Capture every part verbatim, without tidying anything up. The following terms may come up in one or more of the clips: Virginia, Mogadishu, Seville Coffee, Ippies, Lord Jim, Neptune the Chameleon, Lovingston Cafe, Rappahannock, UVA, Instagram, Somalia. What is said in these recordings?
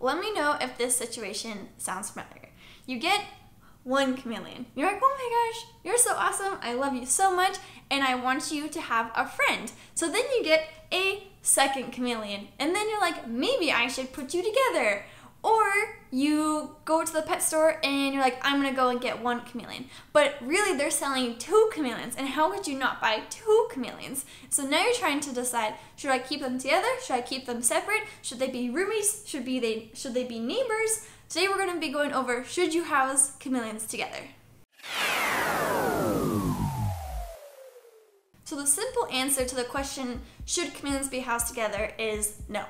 Let me know if this situation sounds familiar. You get one chameleon. You're like, oh my gosh, you're so awesome. I love you so much. And I want you to have a friend. So then you get a second chameleon. And then you're like, maybe I should put you together. Or you go to the pet store and you're like, I'm gonna go and get one chameleon. But really they're selling two chameleons, and how could you not buy two chameleons? So now you're trying to decide, should I keep them together? Should I keep them separate? Should they be roomies? Should be they should they be neighbors? Today we're gonna be going over, should you house chameleons together? So the simple answer to the question, should chameleons be housed together, is no.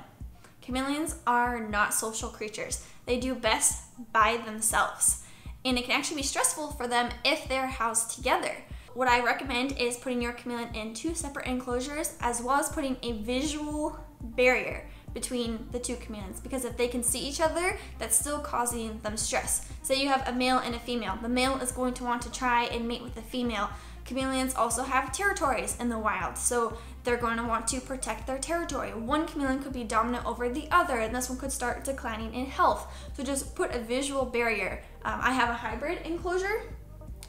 Chameleons are not social creatures. They do best by themselves. And it can actually be stressful for them if they're housed together. What I recommend is putting your chameleon in two separate enclosures, as well as putting a visual barrier between the two chameleons, because if they can see each other, that's still causing them stress. Say you have a male and a female. The male is going to want to try and mate with the female. Chameleons also have territories in the wild, so they're going to want to protect their territory. One chameleon could be dominant over the other, and this one could start declining in health. So just put a visual barrier. Um, I have a hybrid enclosure,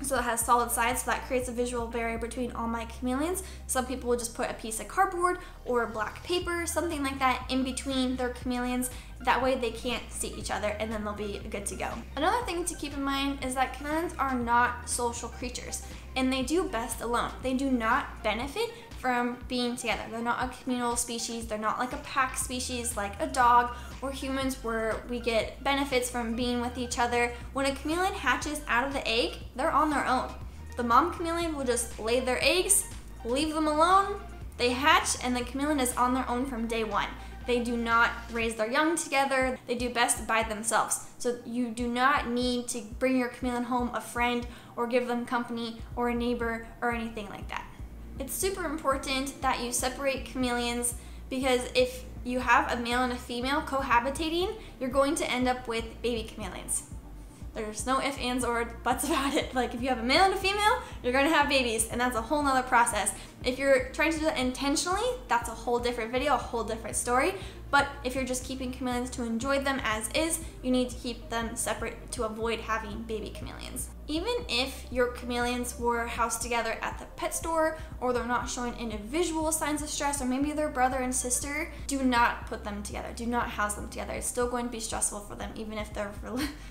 so it has solid sides, so that creates a visual barrier between all my chameleons. Some people will just put a piece of cardboard or black paper, something like that, in between their chameleons. That way they can't see each other, and then they'll be good to go. Another thing to keep in mind is that chameleons are not social creatures, and they do best alone. They do not benefit from being together. They're not a communal species. They're not like a pack species like a dog or humans, where we get benefits from being with each other. When a chameleon hatches out of the egg, they're on their own. The mom chameleon will just lay their eggs, leave them alone, they hatch, and the chameleon is on their own from day one. They do not raise their young together. They do best by themselves. So you do not need to bring your chameleon home a friend or give them company or a neighbor or anything like that. It's super important that you separate chameleons, because if you have a male and a female cohabitating, you're going to end up with baby chameleons. There's no ifs, ands, or buts about it. Like, if you have a male and a female, you're gonna have babies, and that's a whole nother process. If you're trying to do that intentionally, that's a whole different video, a whole different story. But if you're just keeping chameleons to enjoy them as is, you need to keep them separate to avoid having baby chameleons. Even if your chameleons were housed together at the pet store, or they're not showing individual signs of stress, or maybe they're brother and sister, do not put them together. Do not house them together. It's still going to be stressful for them, even if they're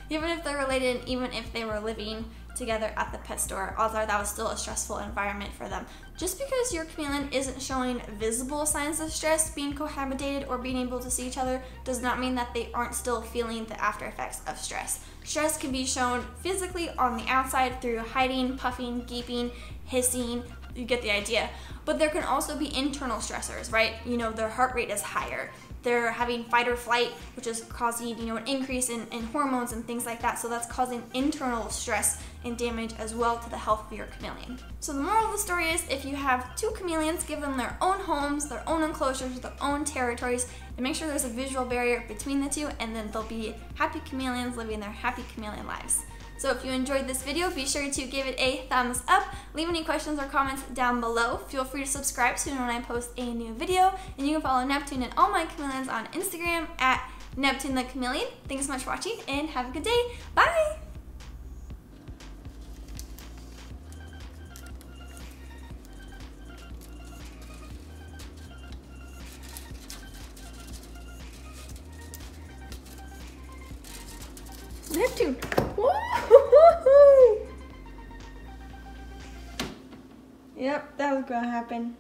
even if they're related, and even if they were living together at the pet store, although that was still a stressful environment for them. Just because your chameleon isn't showing visible signs of stress, being cohabitated, or being able to see each other, does not mean that they aren't still feeling the after effects of stress. Stress can be shown physically on the outside through hiding, puffing, gaping, hissing, you get the idea. But there can also be internal stressors, right? You know, their heart rate is higher. They're having fight or flight, which is causing, you know, an increase in, in hormones and things like that. So that's causing internal stress and damage as well to the health of your chameleon. So the moral of the story is, if you have two chameleons, give them their own homes, their own enclosures, their own territories, and make sure there's a visual barrier between the two, and then they'll be happy chameleons living their happy chameleon lives. So if you enjoyed this video, be sure to give it a thumbs up. Leave any questions or comments down below. Feel free to subscribe soon when I post a new video. And you can follow Neptune and all my chameleons on Instagram at Neptune the Chameleon. Thanks so much for watching, and have a good day. Bye! Neptune! Woo-hoo-hoo-hoo. Yep, that was gonna happen.